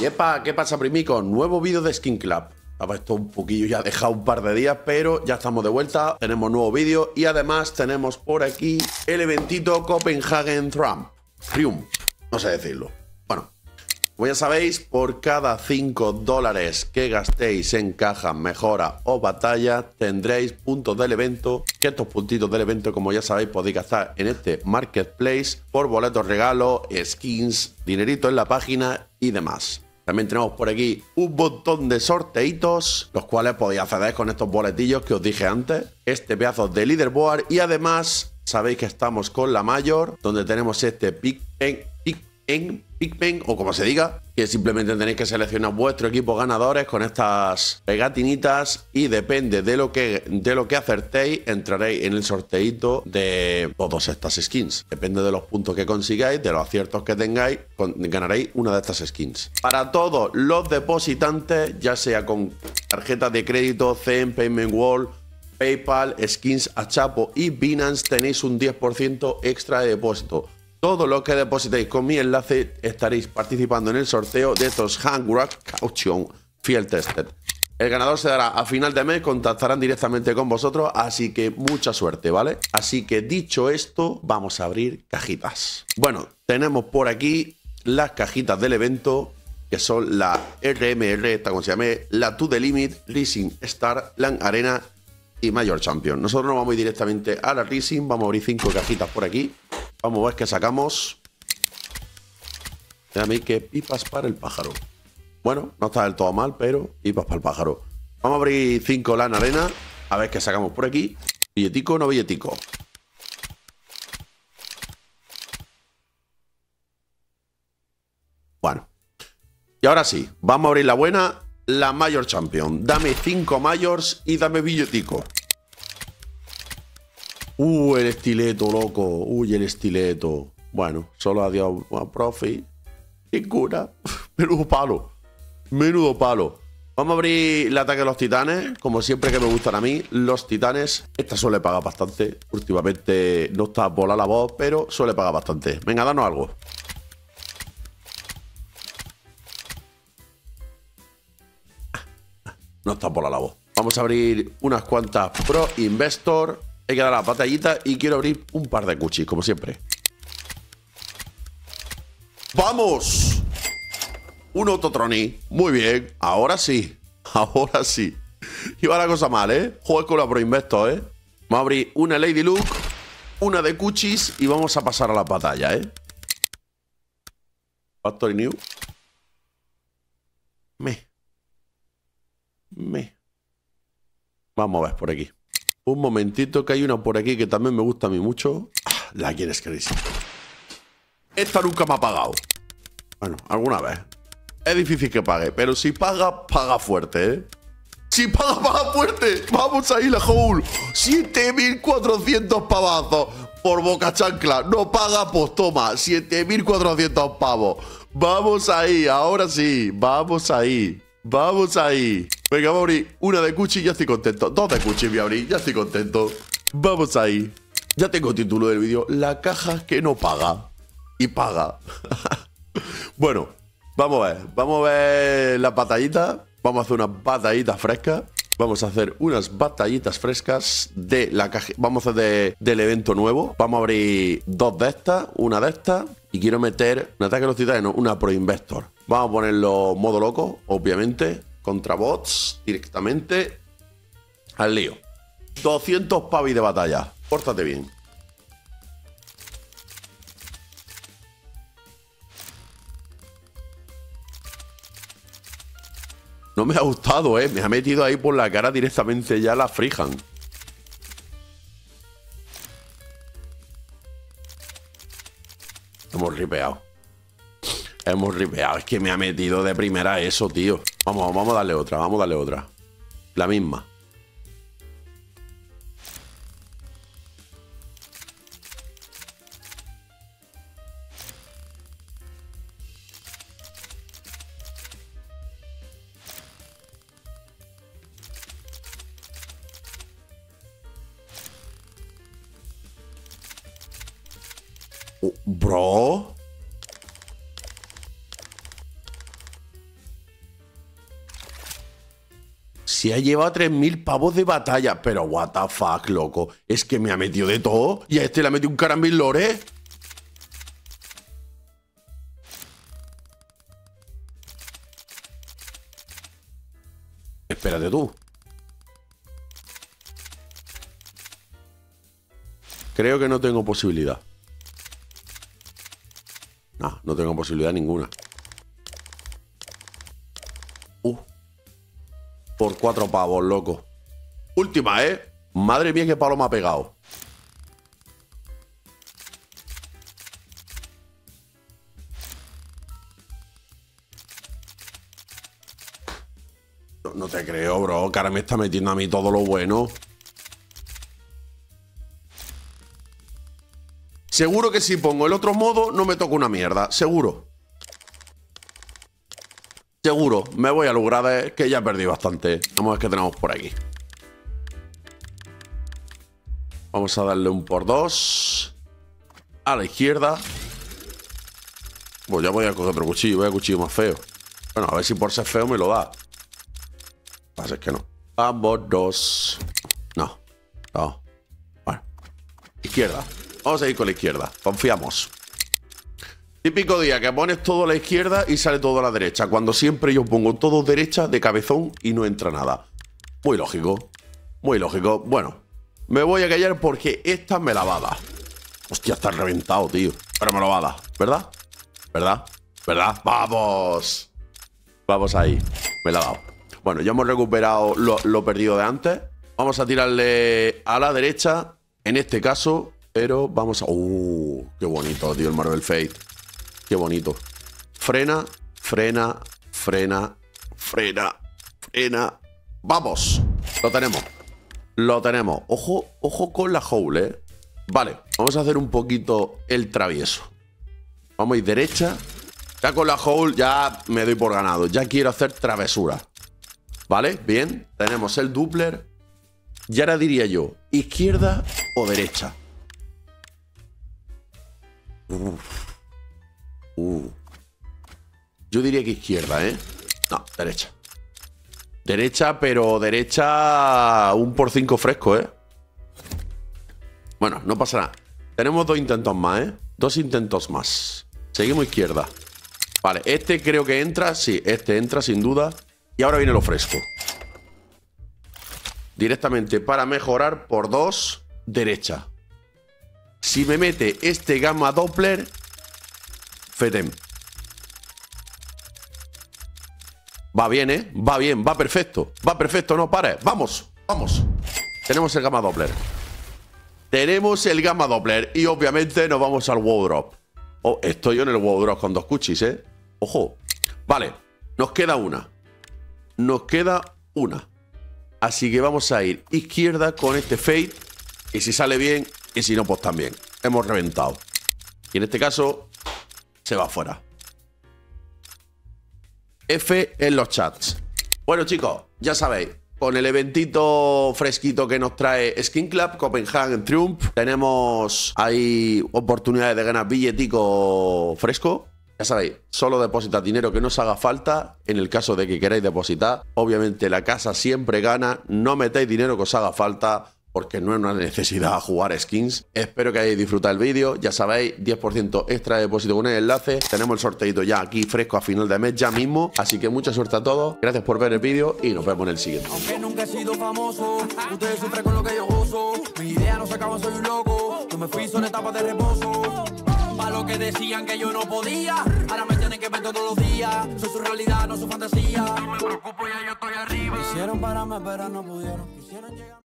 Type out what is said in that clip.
Yepa, ¿qué pasa, primico? Nuevo vídeo de Skin Club. Esto un poquillo ya ha dejado un par de días, pero ya estamos de vuelta. Tenemos nuevo vídeo y además tenemos por aquí el eventito Copenhagen Trump. No sé decirlo. Bueno, como ya sabéis, por cada 5 dólares que gastéis en cajas, mejora o batalla, tendréis puntos del evento. Que estos puntitos del evento, como ya sabéis, podéis gastar en este Marketplace por boletos regalos, skins, dinerito en la página y demás. También tenemos por aquí un montón de sorteitos, los cuales podéis acceder con estos boletillos que os dije antes. Este pedazo de leaderboard y además sabéis que estamos con la mayor, donde tenemos este pick pen, o como se diga, que simplemente tenéis que seleccionar vuestro equipo ganadores con estas pegatinitas y depende de lo que acertéis, entraréis en el sorteito de todas estas skins. Depende de los puntos que consigáis, de los aciertos que tengáis, ganaréis una de estas skins. Para todos los depositantes, ya sea con tarjetas de crédito, ZEN, Payment Wall, Paypal, skins a Chapo y Binance, tenéis un 10% extra de depósito. Todo lo que depositéis con mi enlace estaréis participando en el sorteo de estos Handwrap Caution Field Tested. El ganador se dará a final de mes, contactarán directamente con vosotros, así que mucha suerte, ¿vale? Así que dicho esto, vamos a abrir cajitas. Bueno, tenemos por aquí las cajitas del evento, que son la RMR, esta como se llame, la To The Limit, Rising Star, Lan Arena y Mayor Champion. Nosotros nos vamos directamente a la Rising, vamos a abrir 5 cajitas por aquí. Vamos a ver qué sacamos. Déjame que pipas para el pájaro. Bueno, no está del todo mal, pero pipas para el pájaro. Vamos a abrir 5 Lan Arena. A ver qué sacamos por aquí. Billetico o no billetico. Bueno. Y ahora sí, vamos a abrir la buena. La Mayor Champion. Dame 5 Mayors y dame billetico. El estileto, loco. El estileto. Bueno, solo adiós a profe. ¡Qué cura! Menudo palo. Menudo palo. Vamos a abrir el ataque de los titanes. Como siempre que me gustan a mí, los titanes. Esta suele pagar bastante. Últimamente no está volada la voz, pero suele pagar bastante. Venga, danos algo. No está volada la voz. Vamos a abrir unas cuantas Pro Investor. Hay que dar la batallita y quiero abrir un par de Gucci, como siempre. ¡Vamos! Un autotroní. Muy bien. Ahora sí. Ahora sí. Iba la cosa mal, ¿eh? Juego con la Pro Investor, ¿eh? Vamos a abrir una Lady Luck, una de Gucci's y vamos a pasar a la batalla, ¿eh? Factory New. Vamos a ver por aquí. Un momentito, que hay una por aquí que también me gusta a mí mucho. La quieres que dice. Esta nunca me ha pagado. Bueno, alguna vez. Es difícil que pague, pero si paga, paga fuerte, ¿eh? Si paga, paga fuerte. Vamos ahí, la Joúl. 7.400 pavazos por boca chancla. No paga, pues toma. 7.400 pavos. Vamos ahí, ahora sí. Vamos ahí. Vamos ahí. Venga, voy a abrir una de Gucci y ya estoy contento. 2 de Gucci voy a abrir, ya estoy contento. Vamos ahí. Ya tengo título del vídeo. La caja que no paga. Y paga. Bueno, vamos a ver. Vamos a ver las batallitas. Vamos a hacer unas batallitas frescas. Vamos a hacer unas batallitas frescas de la caja. Vamos a hacer del evento nuevo. Vamos a abrir 2 de estas, una de estas. Y quiero meter un ataque a los titanes, no, una Pro Investor. Vamos a ponerlo modo loco, obviamente. Contra bots, directamente. Al lío. 200 pavis de batalla. Pórtate bien. No me ha gustado, Me ha metido ahí por la cara directamente ya la frijan. Hemos ripeado. Hemos ripeado. Es que me ha metido de primera eso, tío. Vamos a darle otra. Vamos a darle otra. La misma. Bro. Si ha llevado 3.000 pavos de batalla. Pero what the fuck, loco. Es que me ha metido de todo. Y a este le ha metido un caramel lore. Espérate tú. Creo que no tengo posibilidad. No, no tengo posibilidad ninguna. Por 4 pavos, loco. Última, ¿eh? Madre mía, qué palo me ha pegado. No, no te creo, bro. Que ahora me está metiendo a mí todo lo bueno. Seguro que si pongo el otro modo no me toca una mierda. Seguro. Seguro, me voy a lograr que ya perdí bastante. Vamos a ver qué tenemos por aquí. Vamos a darle un por 2. A la izquierda. Pues ya voy a coger otro cuchillo. Voy a cuchillo más feo. Bueno, a ver si por ser feo me lo da. Pasa es que no. Ambos dos. No, no. Bueno. Izquierda. Vamos a ir con la izquierda. Confiamos. Típico día que pones todo a la izquierda y sale todo a la derecha. Cuando siempre yo pongo todo derecha de cabezón y no entra nada. Muy lógico. Muy lógico. Bueno, me voy a callar porque esta me la va a dar. Hostia, está reventado, tío. Pero me lo va a dar, ¿verdad? ¿Verdad? ¿Verdad? ¡Vamos! Vamos ahí. Me la ha dado. Bueno, ya hemos recuperado lo perdido de antes. Vamos a tirarle a la derecha, en este caso. Pero vamos a... ¡Uh! ¡Qué bonito, tío! El Marvel Fate. Qué bonito. Frena, frena, frena, frena, frena. ¡Vamos! Lo tenemos. Lo tenemos. Ojo, ojo con la Joúl, ¿eh? Vale, vamos a hacer un poquito el travieso. Vamos a ir derecha. Ya con la Joúl ya me doy por ganado. Ya quiero hacer travesura. Vale, bien. Tenemos el Doppler. Y ahora diría yo, ¿izquierda o derecha? Uf. Yo diría que izquierda, ¿eh? No, derecha. Derecha, pero derecha un por 5 fresco, ¿eh? Bueno, no pasa nada. Tenemos 2 intentos más, ¿eh? 2 intentos más. Seguimos izquierda. Vale, este creo que entra. Sí, este entra sin duda. Y ahora viene lo fresco. Directamente para mejorar por 2, derecha. Si me mete este Gamma Doppler... Fetem. Va bien, ¿eh? Va bien, va perfecto. Va perfecto, no pares. ¡Vamos! ¡Vamos! Tenemos el Gamma Doppler. Tenemos el Gamma Doppler. Y obviamente nos vamos al World Drop. Oh, estoy yo en el World Drop con 2 cuchis, ¿eh? ¡Ojo! Vale, nos queda una. Nos queda una. Así que vamos a ir izquierda con este Fate. Y si sale bien, y si no, pues también. Hemos reventado. Y en este caso... se va fuera. F en los chats. Bueno, chicos, ya sabéis, con el eventito fresquito que nos trae Skin Club, Copenhagen Trump, tenemos ahí oportunidades de ganar billetico fresco. Ya sabéis, solo depositad dinero que no os haga falta. En el caso de que queráis depositar, obviamente la casa siempre gana. No metéis dinero que os haga falta, porque no es una necesidad jugar skins. Espero que hayáis disfrutado el vídeo. Ya sabéis, 10% extra de depósito con el enlace. Tenemos el sorteito ya aquí fresco a final de mes, ya mismo. Así que mucha suerte a todos. Gracias por ver el vídeo y nos vemos en el siguiente. Aunque nunca he sido famoso, ustedes sufren con lo que yo gozo. Mis ideas no se acaban, soy un loco. Yo me fui, son etapas de reposo. Para lo que decían que yo no podía, ahora me tienen que ver todos los días. Soy su realidad, no su fantasía. No me preocupo, ya yo estoy arriba. Quisieron pararme, pero no pudieron. Quisieron llegar...